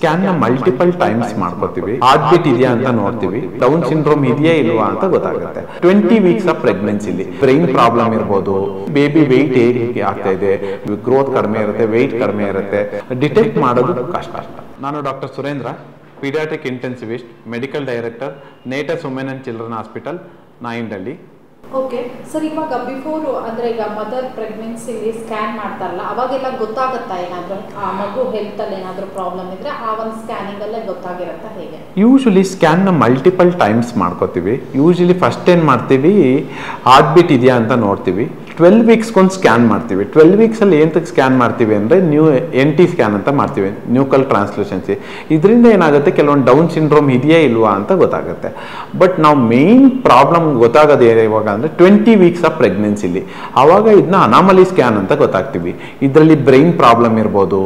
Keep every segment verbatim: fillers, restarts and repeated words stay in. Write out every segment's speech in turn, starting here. Scan ನ multiple times ಮಾಡ್ಕೊತೀವಿ, ಆಡ್ಬಿಟ್ ಇದೆಯಾ ಅಂತ ನೋಡ್ತೀವಿ, ಡೌನ್ ಸಿಂಡ್ರೋಮ್ ಇದೆಯಾ ಇಲ್ವಾ ಅಂತ ಗೊತ್ತಾಗುತ್ತೆ. ಟ್ವೆಂಟಿ ವೀಕ್ಸ್ ಆಫ್ ಪ್ರೆಗ್ನೆನ್ಸಿಲಿ ಬ್ರೈನ್ ಪ್ರಾಬ್ಲಮ್ ಇರಬಹುದು, ಬೇಬಿ ವೆಯ್ಟ್ ಏರಿಕೆ ಆಗ್ತಾ ಇದೆ, ಗ್ರೋತ್ ಕಡಿಮೆ ಇರುತ್ತೆ, ವೆಯ್ಟ್ ಕಡಿಮೆ ಇರುತ್ತೆ, ಡಿಟೆಕ್ಟ್ ಮಾಡೋದು ಕಷ್ಟ. ನಾನು doctor Surendra, paediatric intensivist, medical director, ನೇಟಸ್ women and children hospital, Nayandahalli. Okay sir, ಇವಾಗ ಬಿಫೋರ್ ಅಂದರೆ ಈಗ ಮದರ್ ಪ್ರೆಗ್ನೆನ್ಸಿಲಿ ಸ್ಕ್ಯಾನ್ ಮಾಡ್ತಾರಲ್ಲ, ಅವಾಗೆಲ್ಲ ಗೊತ್ತಾಗುತ್ತಾ ಏನಾದರೂ ಆ ಮಗು ಹೆಲ್ತಲ್ಲಿ ಏನಾದರೂ ಪ್ರಾಬ್ಲಮ್ ಇದ್ದರೆ ಆ ಒಂದು ಸ್ಕ್ಯಾನಿಂಗಲ್ಲೇ ಗೊತ್ತಾಗಿರುತ್ತಾ ಹೇಗೆ? ಯೂಶುಲಿ ಸ್ಕ್ಯಾನ್ನ ಮಲ್ಟಿಪಲ್ ಟೈಮ್ಸ್ ಮಾಡ್ಕೋತೀವಿ. ಯೂಶುಲಿ ಫಸ್ಟ್ ಏನು ಮಾಡ್ತೀವಿ, ಹಾರ್ಟ್ ಬೀಟ್ ಇದೆಯಾ ಅಂತ ನೋಡ್ತೀವಿ. ಟ್ವೆಲ್ವ್ ವೀಕ್ಸ್ಗೊಂದು ಸ್ಕ್ಯಾನ್ ಮಾಡ್ತೀವಿ. ಟ್ವೆಲ್ವ್ ವೀಕ್ಸಲ್ಲಿ ಏನಕ್ಕೆ ಸ್ಕ್ಯಾನ್ ಮಾಡ್ತೀವಿ ಅಂದರೆ ನ್ಯೂ ಎನ್ ಟಿ ಸ್ಕ್ಯಾನ್ ಅಂತ ಮಾಡ್ತೀವಿ, ನ್ಯೂಕಲ್ ಟ್ರಾನ್ಸ್ಲ್ಯೂಷನ್ಸಿ. ಇದರಿಂದ ಏನಾಗುತ್ತೆ, ಕೆಲವೊಂದು ಡೌನ್ ಸಿಂಡ್ರೋಮ್ ಇದೆಯಾ ಇಲ್ವಾ ಅಂತ ಗೊತ್ತಾಗುತ್ತೆ. ಬಟ್ ನಾವು ಮೇಯ್ನ್ ಪ್ರಾಬ್ಲಮ್ ಗೊತ್ತಾಗೋದು ಇವಾಗ ಅಂದರೆ ಟ್ವೆಂಟಿ ವೀಕ್ಸ್ ಆಫ್ ಪ್ರೆಗ್ನೆನ್ಸಿಲಿ, ಆವಾಗ ಇದನ್ನ ಅನಾಮಲಿ ಸ್ಕ್ಯಾನ್ ಅಂತ ಗೊತ್ತಾಗ್ತೀವಿ. ಇದರಲ್ಲಿ ಬ್ರೈನ್ ಪ್ರಾಬ್ಲಮ್ ಇರ್ಬೋದು,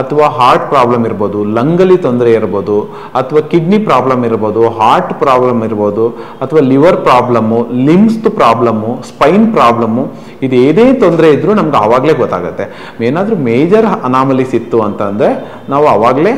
ಅಥವಾ ಹಾರ್ಟ್ ಪ್ರಾಬ್ಲಮ್ ಇರ್ಬೋದು, ಲಂಗಲ್ಲಿ ತೊಂದರೆ ಇರ್ಬೋದು, ಅಥವಾ ಕಿಡ್ನಿ ಪ್ರಾಬ್ಲಮ್ ಇರ್ಬೋದು, ಹಾರ್ಟ್ ಪ್ರಾಬ್ಲಮ್ ಇರ್ಬೋದು, ಅಥವಾ ಲಿವರ್ ಪ್ರಾಬ್ಲಮ್ಮು, ಲಿಮ್ಸ್ದು ಪ್ರಾಬ್ಲಮ್ಮು, ಸ್ಪೈನ್ ಪ್ರಾಬ್ಲಮ್ಮು, ಇದು ಏನೇ ತೊಂದರೆ ಇದ್ದರೂ ನಮ್ಗೆ ಆವಾಗಲೇ ಗೊತ್ತಾಗುತ್ತೆ. ಏನಾದರೂ ಮೇಜರ್ ಅನಾಮಲೀಸ್ ಇತ್ತು ಅಂತಂದರೆ ನಾವು ಆವಾಗಲೇ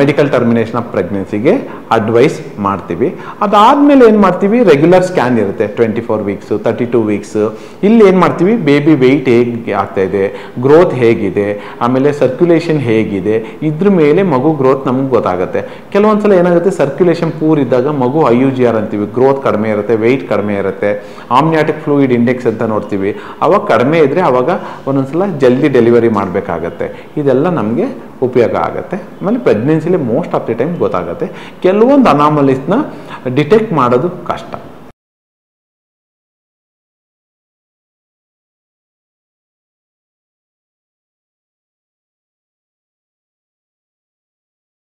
ಮೆಡಿಕಲ್ ಟರ್ಮಿನೇಷನ್ ಆಫ್ ಪ್ರೆಗ್ನೆನ್ಸಿಗೆ ಅಡ್ವೈಸ್ ಮಾಡ್ತೀವಿ. ಅದಾದಮೇಲೆ ಏನು ಮಾಡ್ತೀವಿ, ರೆಗ್ಯುಲರ್ ಸ್ಕ್ಯಾನ್ ಇರುತ್ತೆ, twenty four weeks, thirty two weeks. ಇಲ್ಲಿ ಏನು ಮಾಡ್ತೀವಿ, ಬೇಬಿ ವೆಯ್ಟ್ ಹೇಗೆ ಆಗ್ತಾಯಿದೆ, ಗ್ರೋತ್ ಹೇಗಿದೆ, ಆಮೇಲೆ ಸರ್ಕ್ಯುಲೇಷನ್ ಹೇಗಿದೆ, ಇದ್ರ ಮೇಲೆ ಮಗು ಗ್ರೋತ್ ನಮ್ಗೆ ಗೊತ್ತಾಗುತ್ತೆ. ಕೆಲವೊಂದು ಸಲ ಏನಾಗುತ್ತೆ, ಸರ್ಕ್ಯುಲೇಷನ್ ಪೂರ್ ಇದ್ದಾಗ ಮಗು ಐ ಯು ಜಿ ಆರ್ ಅಂತೀವಿ, ಗ್ರೋತ್ ಕಡಿಮೆ ಇರುತ್ತೆ, ವೆಯ್ಟ್ ಕಡಿಮೆ ಇರುತ್ತೆ, ಆಮ್ನಿಯಾಟಿಕ್ ಫ್ಲೂಯಿಡ್ ಇಂಡೆಕ್ಸ್ ಅಂತ ನೋಡ್ತೀವಿ. ಅವಾಗ ಕಡಿಮೆ ಇದ್ದರೆ ಅವಾಗ ಒಂದೊಂದ್ಸಲ ಜಲ್ದಿ ಡೆಲಿವರಿ ಮಾಡಬೇಕಾಗತ್ತೆ. ಇದೆಲ್ಲ ನಮಗೆ ಉಪಯೋಗ ಆಗುತ್ತೆ. ಆಮೇಲೆ ಪ್ರೆಗ್ನೆನ್ಸಿಲಿ ಮೋಸ್ಟ್ ಆಫ್ ದಿ ಟೈಮ್ ಗೊತ್ತಾಗುತ್ತೆ. ಕೆಲವೊಂದು ಅನಾಮಲೀಸ್ನ ಡಿಟೆಕ್ಟ್ ಮಾಡೋದು ಕಷ್ಟ.